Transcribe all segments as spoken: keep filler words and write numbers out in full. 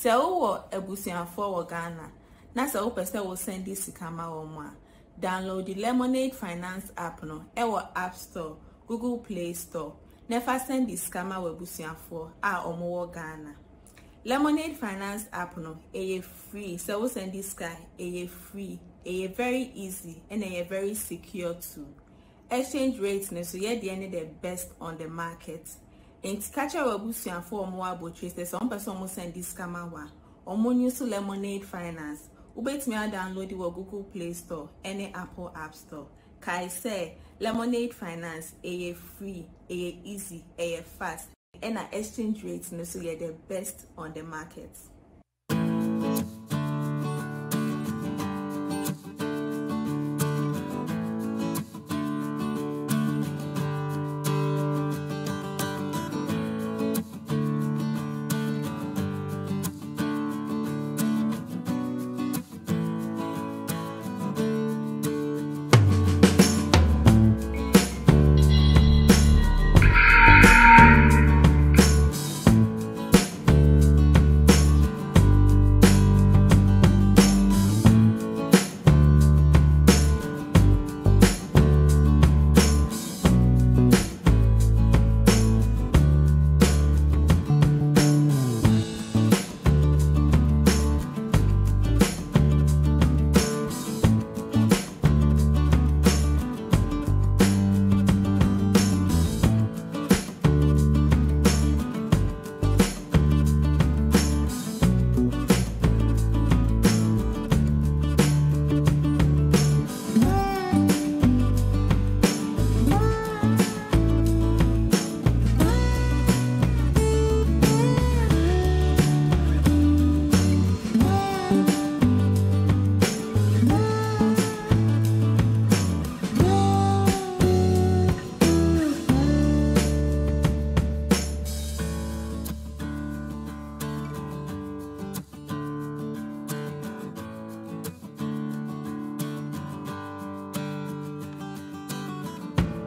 Se wo ebusianfo wo Ghana na se wo pese wo send this kama wo mu a download the Lemonade Finance app no e wo App Store, Google Play Store. Never send this kama wo ebusianfo a omo wo Ghana. Lemonade Finance app no e free. Se wo send this ka e free. E very easy and e very secure too. Exchange rates ne so ye de the best on the market. And catch our boost and four more about trace. There's some person who send this camera one. Or more news to Lemonade Finance. Ubet me download the Google Play Store and the Apple App Store. Kai say Lemonade Finance a free, a easy, a fast. And our exchange rates no so you're the best on the market.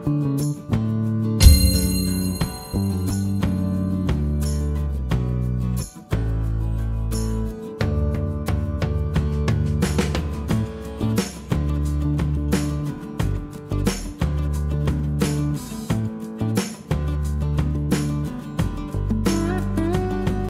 Thank mm -hmm. you.